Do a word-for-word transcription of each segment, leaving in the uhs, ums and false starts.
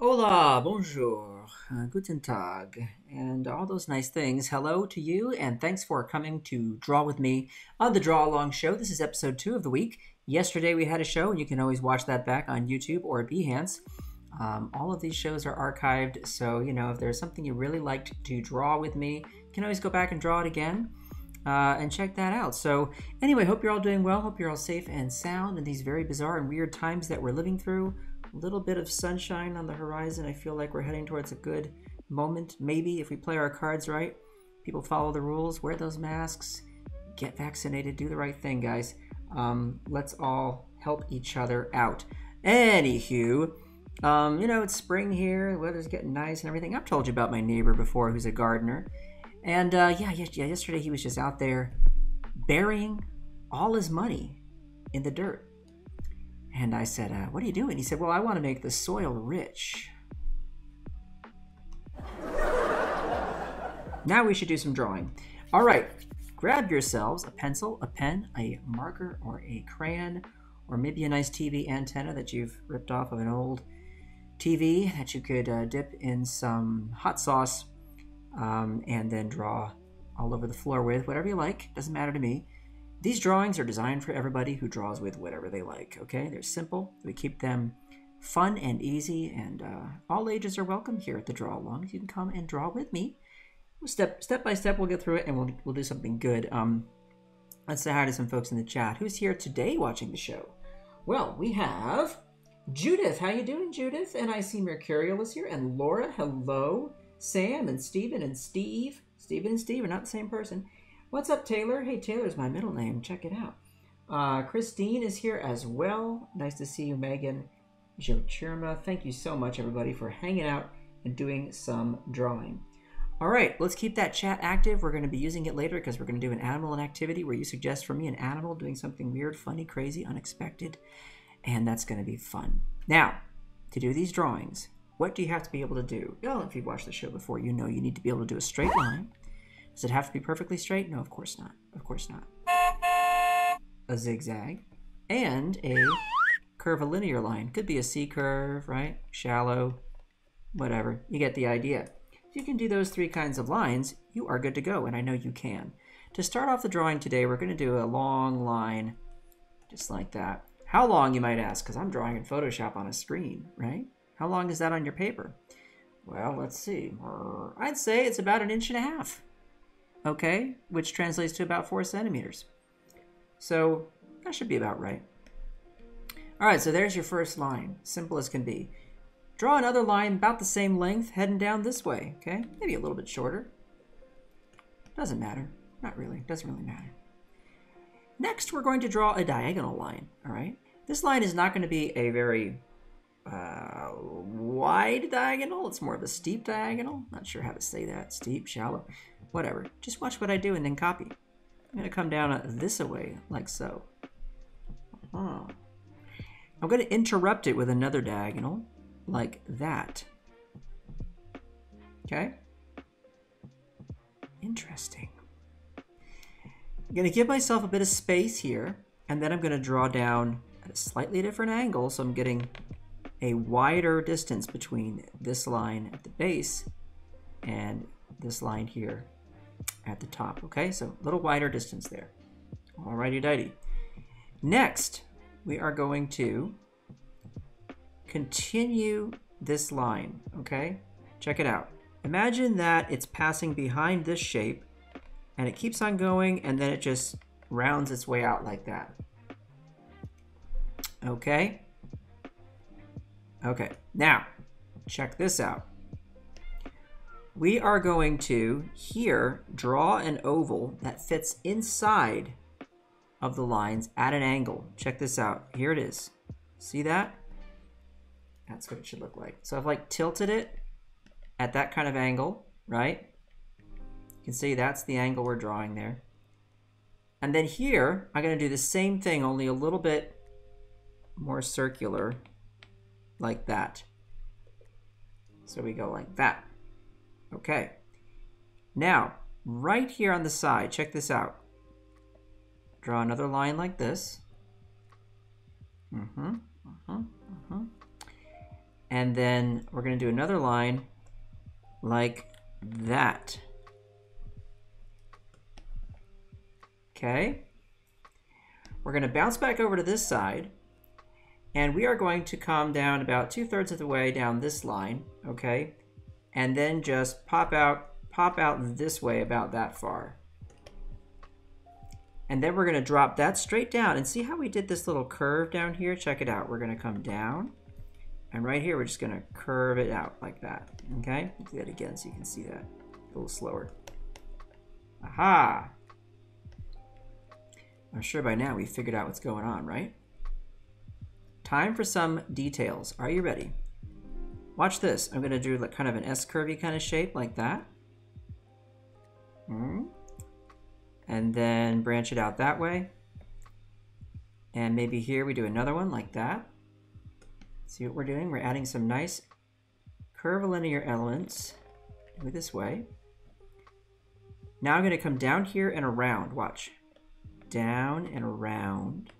Hola, bonjour, uh, guten tag, and all those nice things. Hello to you, and thanks for coming to Draw With Me on the Draw Along Show. This is episode two of the week. Yesterday we had a show, and you can always watch that back on YouTube or Behance. Um, all of these shows are archived, so, you know, if there's something you really liked to draw with me, you can always go back and draw it again uh, and check that out. So anyway, hope you're all doing well. Hope you're all safe and sound in these very bizarre and weird times that we're living through. Little bit of sunshine on the horizon. I feel like we're heading towards a good moment, maybe, if we play our cards right. People follow the rules, wear those masks, get vaccinated, do the right thing, guys. Um, let's all help each other out. Anywho, um, you know, it's spring here, the weather's getting nice and everything. I've told you about my neighbor before who's a gardener. And uh, yeah, yeah, yesterday he was just out there burying all his money in the dirt. And I said, uh, what are you doing? He said, well, I want to make the soil rich. Now we should do some drawing. All right, grab yourselves a pencil, a pen, a marker, or a crayon, or maybe a nice T V antenna that you've ripped off of an old T V that you could uh, dip in some hot sauce um, and then draw all over the floor with, whatever you like, doesn't matter to me. These drawings are designed for everybody who draws with whatever they like, okay? They're simple. We keep them fun and easy, and uh, all ages are welcome here at the Draw Along. You can come and draw with me. Step, step by step, we'll get through it, and we'll, we'll do something good. Um, let's say hi to some folks in the chat. Who's here today watching the show? Well, we have Judith. How you doing, Judith? And I see Mercurial is here, and Laura, hello. Sam and Stephen and Steve. Stephen and Steve are not the same person. What's up, Taylor? Hey, Taylor's my middle name. Check it out. Uh, Christine is here as well. Nice to see you, Megan. Jochirma. Thank you so much, everybody, for hanging out and doing some drawing. All right, let's keep that chat active. We're going to be using it later because we're going to do an animal and activity where you suggest for me an animal doing something weird, funny, crazy, unexpected, and that's going to be fun. Now, to do these drawings, what do you have to be able to do? Well, if you've watched the show before, you know you need to be able to do a straight line. Does it have to be perfectly straight? No, of course not. Of course not. A zigzag and a curvilinear line. Could be a C curve, right? Shallow, whatever. You get the idea. If you can do those three kinds of lines, you are good to go, and I know you can. To start off the drawing today, we're going to do a long line just like that. How long, you might ask, because I'm drawing in Photoshop on a screen, right? How long is that on your paper? Well, let's see. I'd say it's about an inch and a half. Okay, which translates to about four centimeters. So that should be about right. All right, so there's your first line, simple as can be. Draw another line about the same length heading down this way, okay? Maybe a little bit shorter. Doesn't matter, not really, doesn't really matter. Next, we're going to draw a diagonal line, all right? This line is not gonna be a very uh, wide diagonal, it's more of a steep diagonal. Not sure how to say that, steep, shallow. Whatever, just watch what I do and then copy. I'm gonna come down uh, this away, like so. Oh. I'm gonna interrupt it with another diagonal, like that. Okay? Interesting. I'm gonna give myself a bit of space here, and then I'm gonna draw down at a slightly different angle, so I'm getting a wider distance between this line at the base and this line here at the top, okay? So a little wider distance there. Alrighty-dighty. Next, we are going to continue this line, okay? Check it out. Imagine that it's passing behind this shape and it keeps on going and then it just rounds its way out like that. Okay? Okay, now, check this out. We are going to, here, draw an oval that fits inside of the lines at an angle. Check this out. Here it is. See that? That's what it should look like. So I've like tilted it at that kind of angle, right? You can see that's the angle we're drawing there. And then here, I'm going to do the same thing, only a little bit more circular, like that. So we go like that. Okay. Now, right here on the side, check this out. Draw another line like this. Mm-hmm, mm-hmm, mm-hmm. And then we're going to do another line like that. Okay. We're going to bounce back over to this side, and we are going to come down about two-thirds of the way down this line, okay? And then just pop out, pop out this way about that far. And then we're going to drop that straight down. And see how we did this little curve down here? Check it out. We're going to come down. And right here, we're just going to curve it out like that. Okay? Do that again so you can see that a little slower. Aha! I'm sure by now we figured out what's going on, right? Time for some details. Are you ready? Watch this. I'm going to do like kind of an S-curvy kind of shape like that. Mm-hmm. And then branch it out that way. And maybe here we do another one like that. See what we're doing? We're adding some nice curvilinear elements. Do it this way. Now I'm going to come down here and around. Watch. Down and around.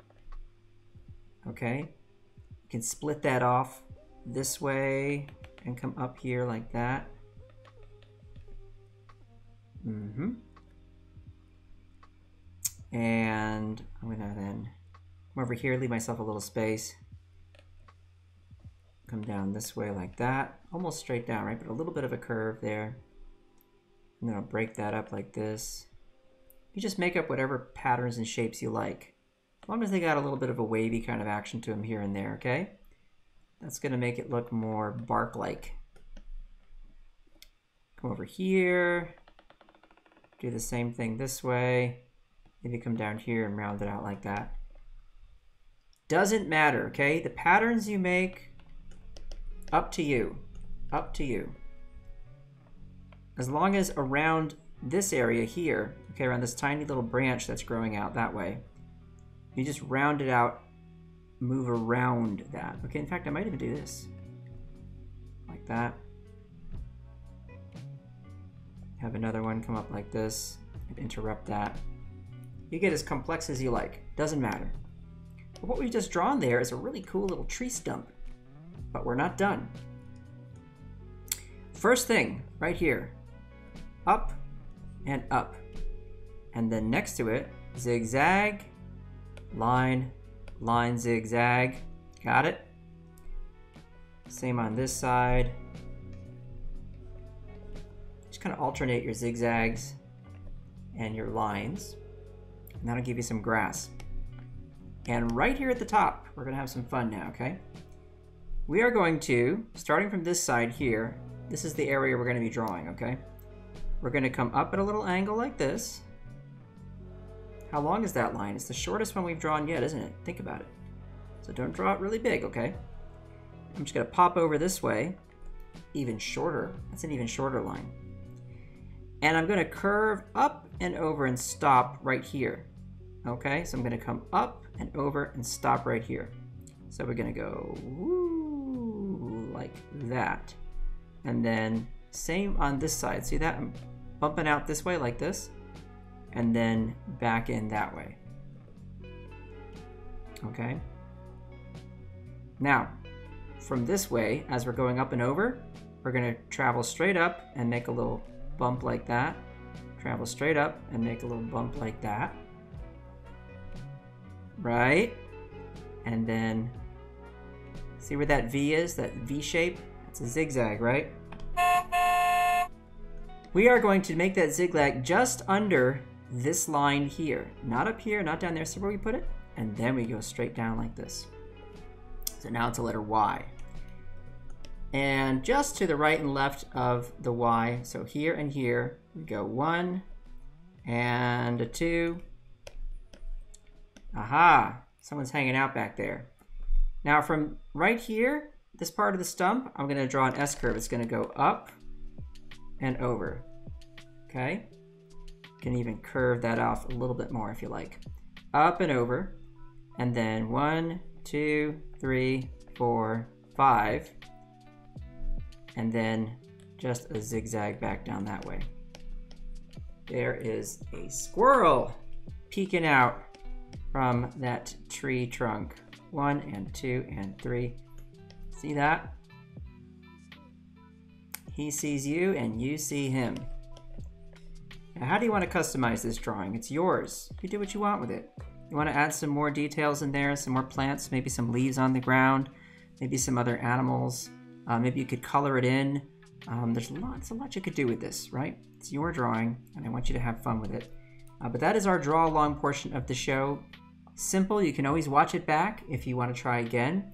Okay. You can split that off this way and come up here like that. Mm-hmm. And I'm gonna then come over here, leave myself a little space. Come down this way like that. Almost straight down, right? But a little bit of a curve there. And then I'll break that up like this. You just make up whatever patterns and shapes you like. As long as they got a little bit of a wavy kind of action to them here and there, okay? That's gonna make it look more bark-like. Come over here. Do the same thing this way. Maybe come down here and round it out like that. Doesn't matter, okay? The patterns you make, up to you, up to you. As long as around this area here, okay, around this tiny little branch that's growing out that way, you just round it out, move around that. Okay, in fact, I might even do this. Like that. Have another one come up like this and interrupt that. You get as complex as you like, doesn't matter. But what we've just drawn there is a really cool little tree stump, but we're not done. First thing, right here, up and up. And then next to it, zigzag, line, line, zigzag, got it? Same on this side. Just kind of alternate your zigzags and your lines. And that'll give you some grass. And right here at the top, we're gonna have some fun now, okay? We are going to, starting from this side here, this is the area we're gonna be drawing, okay? We're gonna come up at a little angle like this. How long is that line? It's the shortest one we've drawn yet, isn't it? Think about it. So don't draw it really big, okay? I'm just gonna pop over this way, even shorter. That's an even shorter line. And I'm gonna curve up and over and stop right here. Okay, so I'm gonna come up and over and stop right here. So we're gonna go woo, like that. And then same on this side. See that? I'm bumping out this way like this and then back in that way. Okay. Now, from this way, as we're going up and over, we're gonna travel straight up and make a little bump like that. Travel straight up and make a little bump like that. Right? And then see where that V is, that V shape? It's a zigzag, right? We are going to make that zigzag just under this line here. Not up here, not down there. See where we put it? And then we go straight down like this. So now it's a letter Y. And just to the right and left of the Y, so here and here, we go one and a two Aha, someone's hanging out back there. Now from right here, this part of the stump, I'm gonna draw an S-curve. It's gonna go up and over, okay? Can even curve that off a little bit more if you like. Up and over, and then one, two, three, four, five, and then just a zigzag back down that way. There is a squirrel peeking out from that tree trunk. One and two and three. See that? He sees you and you see him. Now, how do you want to customize this drawing? It's yours. You do what you want with it. You want to add some more details in there, some more plants, maybe some leaves on the ground, maybe some other animals. Uh, maybe you could color it in. Um, there's lots and lots you could do with this, right? It's your drawing, and I want you to have fun with it. Uh, but that is our draw-along portion of the show. Simple. You can always watch it back if you want to try again.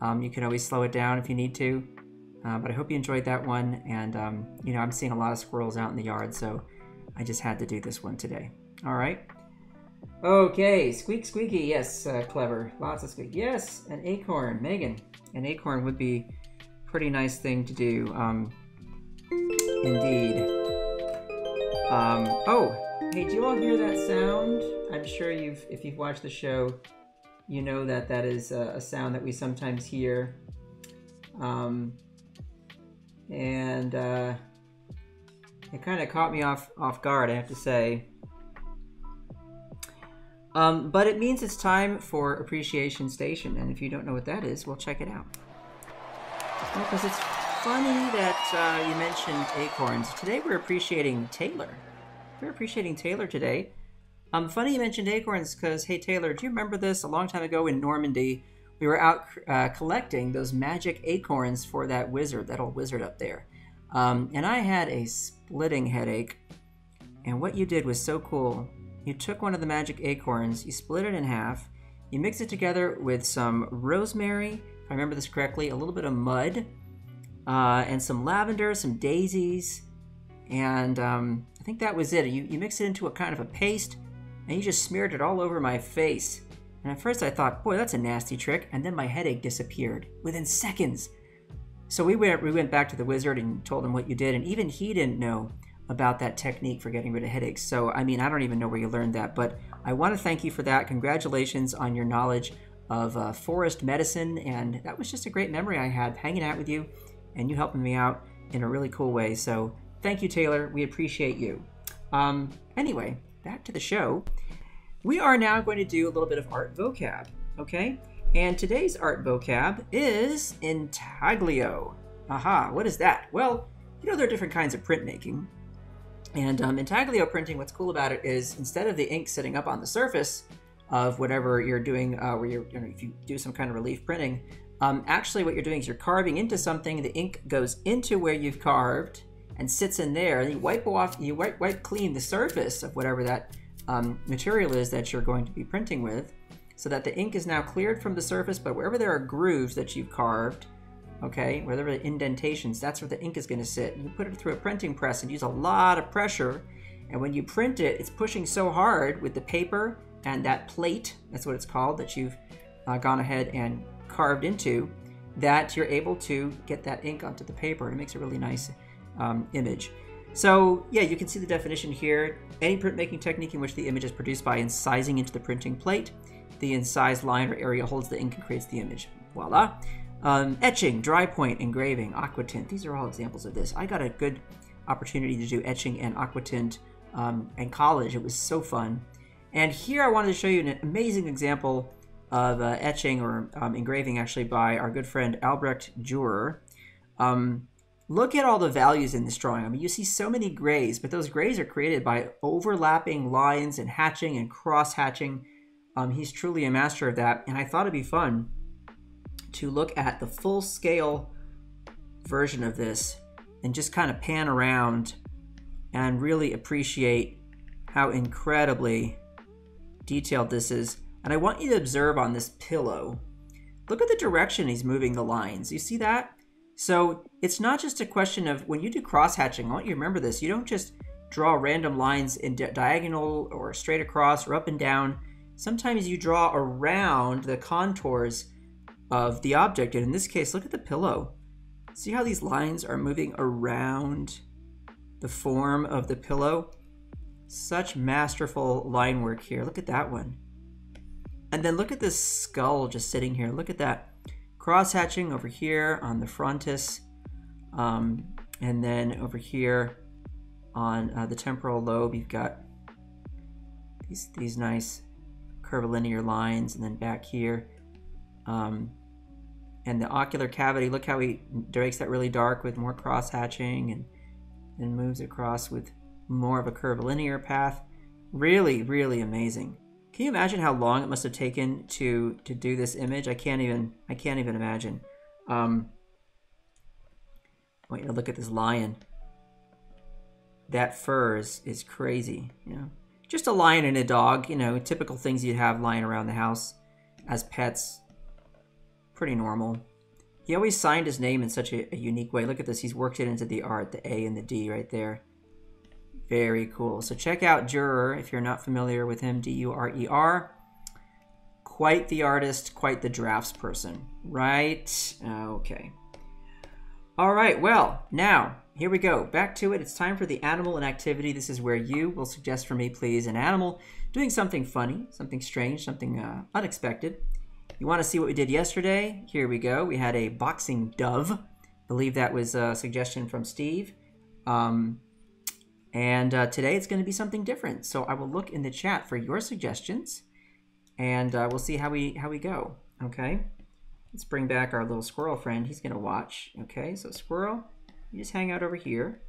Um, you can always slow it down if you need to. Uh, but I hope you enjoyed that one. And, um, you know, I'm seeing a lot of squirrels out in the yard, so I just had to do this one today. All right. Okay. Squeak, squeaky. Yes. Uh, clever. Lots of squeak. Yes. An acorn. Megan. An acorn would be a pretty nice thing to do. Um, indeed. Um, oh, hey, do you all hear that sound? I'm sure you've, if you've watched the show, you know that that is a, a sound that we sometimes hear. Um, and, uh, it kind of caught me off, off guard, I have to say. Um, but it means it's time for Appreciation Station, and if you don't know what that is, well, check it out. Well, because it's funny that uh, you mentioned acorns. Today we're appreciating Taylor. We're appreciating Taylor today. Um, funny you mentioned acorns, because, hey, Taylor, do you remember this? A long time ago in Normandy, we were out uh, collecting those magic acorns for that wizard, that old wizard up there. Um, and I had a splitting headache, and what you did was so cool. You took one of the magic acorns, you split it in half, you mix it together with some rosemary, if I remember this correctly, a little bit of mud, uh, and some lavender, some daisies, and um, I think that was it. You, you mix it into a kind of a paste, and you just smeared it all over my face. And at first I thought, boy, that's a nasty trick, and then my headache disappeared within seconds. So we went, we went back to the wizard and told him what you did, and even he didn't know about that technique for getting rid of headaches. So, I mean, I don't even know where you learned that, but I want to thank you for that. Congratulations on your knowledge of uh, forest medicine, and that was just a great memory I had hanging out with you, and you helping me out in a really cool way. So, thank you, Taylor. We appreciate you. Um, anyway, back to the show. We are now going to do a little bit of art vocab, okay? And today's art vocab is intaglio. Aha, what is that? Well, you know, there are different kinds of printmaking. And um, intaglio printing, what's cool about it is instead of the ink sitting up on the surface of whatever you're doing, uh, where you're, you know, if you do some kind of relief printing, um, actually what you're doing is you're carving into something, the ink goes into where you've carved and sits in there, and you wipe off, you wipe, wipe clean the surface of whatever that um, material is that you're going to be printing with, so that the ink is now cleared from the surface, but wherever there are grooves that you've carved, okay, wherever the indentations, that's where the ink is gonna sit. And you put it through a printing press and use a lot of pressure, and when you print it, it's pushing so hard with the paper and that plate, that's what it's called, that you've uh, gone ahead and carved into, that you're able to get that ink onto the paper. It makes a really nice um, image. So yeah, you can see the definition here. Any printmaking technique in which the image is produced by incising into the printing plate. The incised line or area holds the ink and creates the image. Voila. Um, etching, dry point, engraving, aquatint. These are all examples of this. I got a good opportunity to do etching and aquatint um, in college. It was so fun. And here I wanted to show you an amazing example of uh, etching or um, engraving, actually, by our good friend Albrecht Dürer. Um, look at all the values in this drawing. I mean, you see so many grays, but those grays are created by overlapping lines and hatching and cross-hatching. Um, he's truly a master of that, and I thought it'd be fun to look at the full-scale version of this and just kind of pan around and really appreciate how incredibly detailed this is. And I want you to observe on this pillow. Look at the direction he's moving the lines. You see that? So it's not just a question of, when you do cross-hatching, I want you to remember this, you don't just draw random lines in di diagonal or straight across or up and down. sometimes you draw around the contours of the object. And in this case, look at the pillow. See how these lines are moving around the form of the pillow? Such masterful line work here. Look at that one. And then look at this skull just sitting here. Look at that cross-hatching over here on the frontis. Um, and then over here on uh, the temporal lobe, you've got these, these nice curvilinear lines. And then back here. Um, and the ocular cavity, look how he makes that really dark with more cross-hatching, and then moves across with more of a curvilinear path. Really, really amazing. Can you imagine how long it must have taken to to do this image? I can't even I can't even imagine. Um, wait, look at this lion. That fur is, is crazy. You know, just a lion and a dog. You know, typical things you'd have lying around the house as pets. Pretty normal. He always signed his name in such a, a unique way. Look at this. He's worked it into the art, the A and the D right there. Very cool. So check out Dürer if you're not familiar with him, D U R E R. Quite the artist, quite the drafts person, right? Okay. All right, well, now, here we go. Back to it. It's time for the animal in activity. This is where you will suggest for me, please, an animal doing something funny, something strange, something uh, unexpected. You want to see what we did yesterday? Here we go. We had a boxing dove. I believe that was a suggestion from Steve. Um... And uh, today it's going to be something different. So I will look in the chat for your suggestions, and uh, we'll see how we how we go. Okay, let's bring back our little squirrel friend. He's going to watch. Okay, so squirrel, you just hang out over here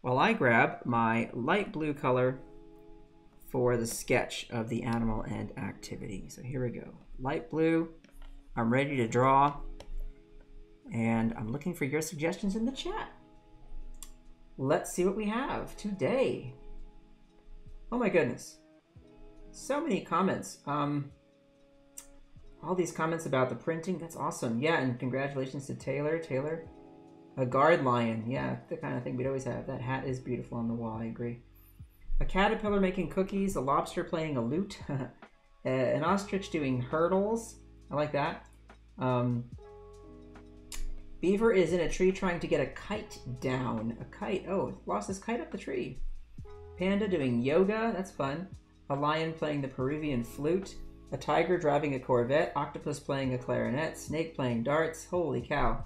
while I grab my light blue color for the sketch of the animal and activity. So here we go, light blue. I'm ready to draw, and I'm looking for your suggestions in the chat. Let's see what we have today. Oh my goodness. So many comments. Um, all these comments about the printing. That's awesome. Yeah, and congratulations to Taylor. Taylor, a guard lion. Yeah, the kind of thing we'd always have. That hat is beautiful on the wall. I agree. A caterpillar making cookies. A lobster playing a lute. An ostrich doing hurdles. I like that. Um, Beaver is in a tree trying to get a kite down. A kite. Oh, lost his kite up the tree. Panda doing yoga. That's fun. A lion playing the Peruvian flute. A tiger driving a Corvette. Octopus playing a clarinet. Snake playing darts. Holy cow.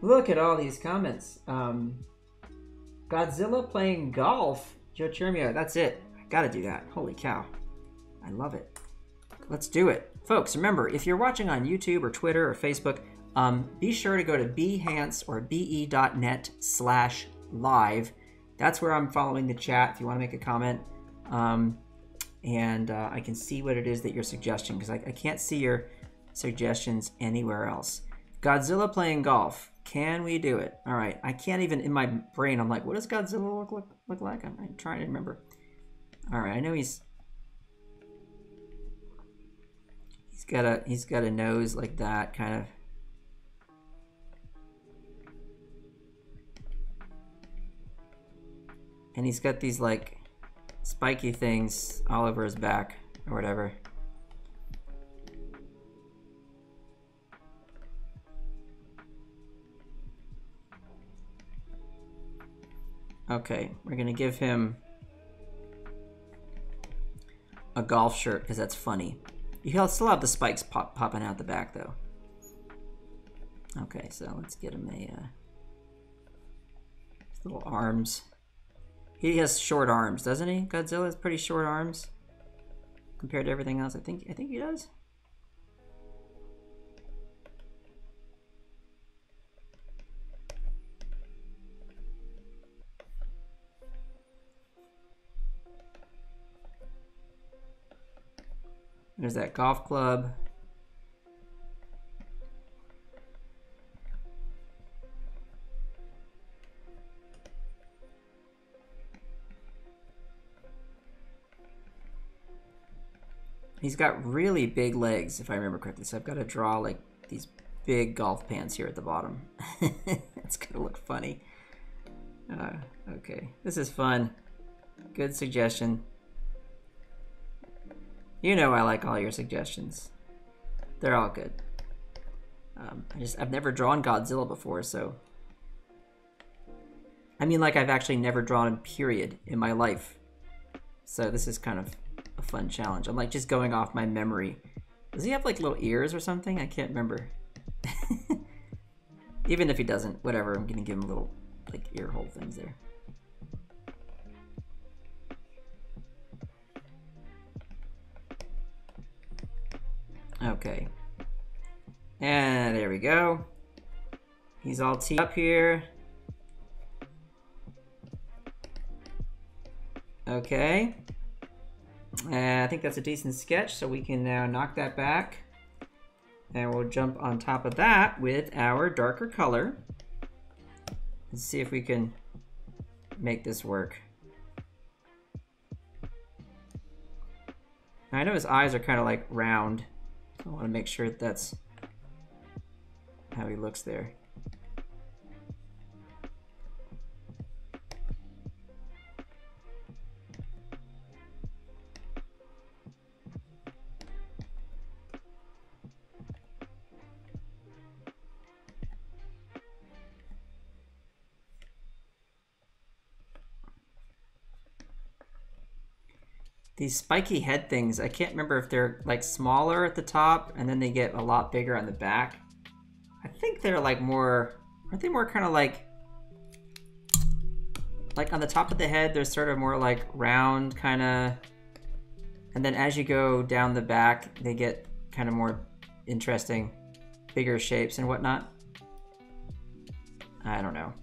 Look at all these comments. Um, Godzilla playing golf. Joe Chermio. That's it. I gotta do that. Holy cow. I love it. Let's do it. Folks, remember, if you're watching on YouTube or Twitter or Facebook, Um, be sure to go to Behance or be dot net slash live. That's where I'm following the chat if you want to make a comment. Um, and uh, I can see what it is that you're suggesting, because I, I can't see your suggestions anywhere else. Godzilla playing golf. Can we do it? All right. I can't even, in my brain, I'm like, what does Godzilla look, look, look like? I'm, I'm trying to remember. All right. I know he's... He's got a, he's got a nose like that, kind of. And he's got these like spiky things all over his back or whatever. Okay, we're gonna give him a golf shirt because that's funny. He'll still have the spikes pop popping out the back though. Okay, so let's get him a uh, his little arms. He has short arms, doesn't he? Godzilla has pretty short arms compared to everything else. I think I think he does. There's that golf club. He's got really big legs, if I remember correctly. So I've got to draw like these big golf pants here at the bottom. It's gonna look funny. Uh, okay, this is fun. Good suggestion. You know I like all your suggestions. They're all good. Um, I just, I've never drawn Godzilla before, so... I mean, like, I've actually never drawn him, period, in my life. So this is kind of a fun challenge. I'm, like, just going off my memory. Does he have, like, little ears or something? I can't remember. Even if he doesn't, whatever, I'm gonna give him little, like, ear hole things there. Okay. And there we go. He's all teed up here. Okay. And I think that's a decent sketch, so we can now knock that back. And we'll jump on top of that with our darker color. Let's see if we can make this work. I know his eyes are kind of like round. I want to make sure that that's how he looks there. These spiky head things, I can't remember if they're like smaller at the top and then they get a lot bigger on the back. I think they're like more, aren't they more kind of like, like on the top of the head, they're sort of more like round kind of, and then as you go down the back, they get kind of more interesting, bigger shapes and whatnot. I don't know.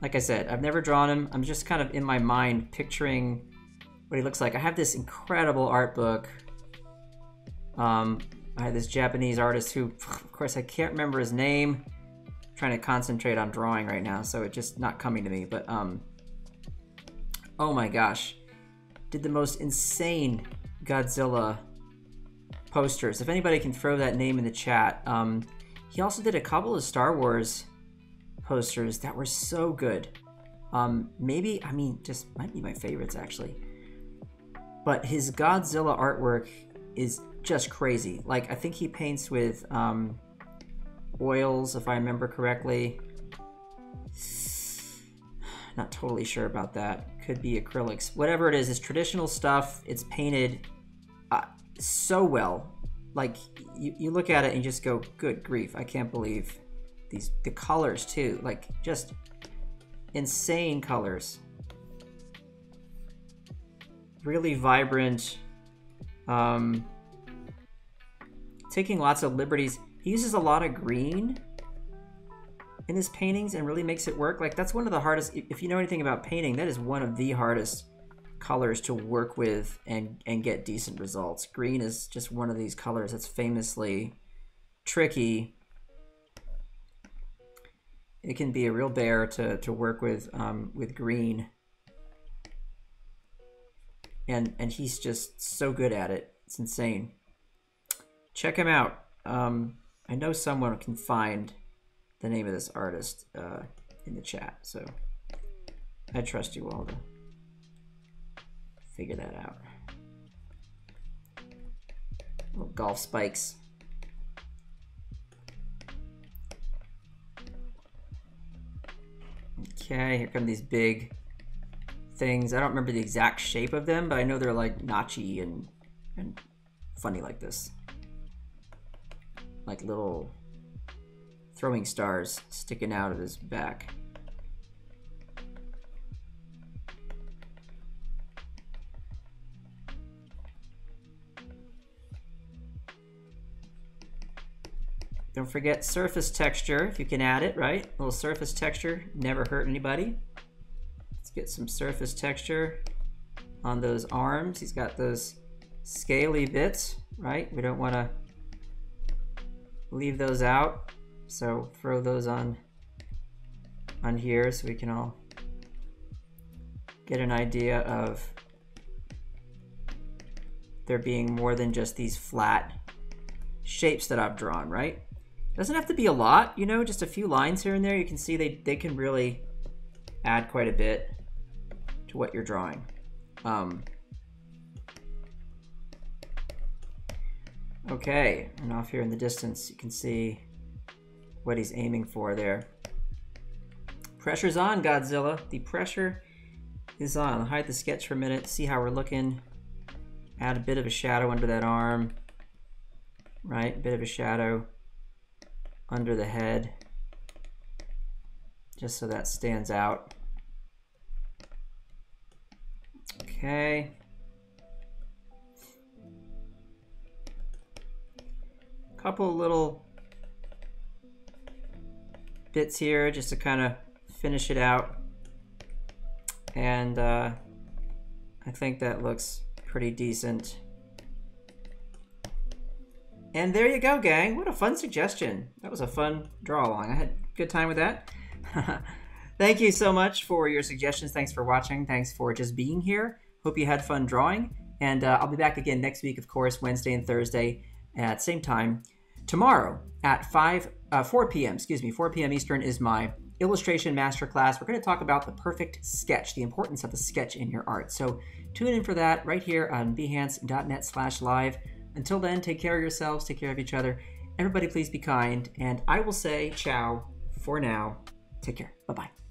Like I said, I've never drawn him. I'm just kind of in my mind picturing what he looks like. I have this incredible art book. Um, I had this Japanese artist who, of course, I can't remember his name. I'm trying to concentrate on drawing right now, so it's just not coming to me. But um, oh my gosh, did the most insane Godzilla posters. If anybody can throw that name in the chat. Um, he also did a couple of Star Wars posters that were so good. Um, maybe, I mean, just might be my favorites actually. But his Godzilla artwork is just crazy. Like, I think he paints with um, oils, if I remember correctly. Not totally sure about that. Could be acrylics. Whatever it is, it's traditional stuff. It's painted uh, so well. Like, you, you look at it and you just go, good grief, I can't believe these, the colors too. Like, just insane colors. Really vibrant, um, taking lots of liberties. He uses a lot of green in his paintings and really makes it work. Like, that's one of the hardest, if you know anything about painting, that is one of the hardest colors to work with and, and get decent results. Green is just one of these colors that's famously tricky. It can be a real bear to, to work with, um, with green. And, and he's just so good at it. It's insane. Check him out. Um, I know someone can find the name of this artist uh, in the chat, so I trust you all to figure that out. Little golf spikes. Okay, here come these big things. I don't remember the exact shape of them, but I know they're like notchy and and funny like this. Like little throwing stars sticking out of his back. Don't forget surface texture, if you can add it, right? A little surface texture, never hurt anybody. Get some surface texture on those arms. He's got those scaly bits, right? We don't want to leave those out. So throw those on, on here so we can all get an idea of there being more than just these flat shapes that I've drawn, right? Doesn't have to be a lot, you know, just a few lines here and there. You can see they, they can really add quite a bit what you're drawing. Um, Okay, and off here in the distance, you can see what he's aiming for there. Pressure's on, Godzilla. The pressure is on. I'll hide the sketch for a minute, see how we're looking. Add a bit of a shadow under that arm, right? A bit of a shadow under the head, just so that stands out. Okay. Couple little bits here just to kind of finish it out. And uh, I think that looks pretty decent. And there you go, gang. What a fun suggestion. That was a fun draw along. I had a good time with that. Thank you so much for your suggestions. Thanks for watching. Thanks for just being here. Hope you had fun drawing. And uh, I'll be back again next week, of course, Wednesday and Thursday at the same time. Tomorrow at five, uh, four p m, excuse me, four p m Eastern is my illustration masterclass. We're going to talk about the perfect sketch, the importance of the sketch in your art. So tune in for that right here on behance dot net slash live. Until then, take care of yourselves, take care of each other. Everybody, please be kind. And I will say ciao for now. Take care. Bye-bye.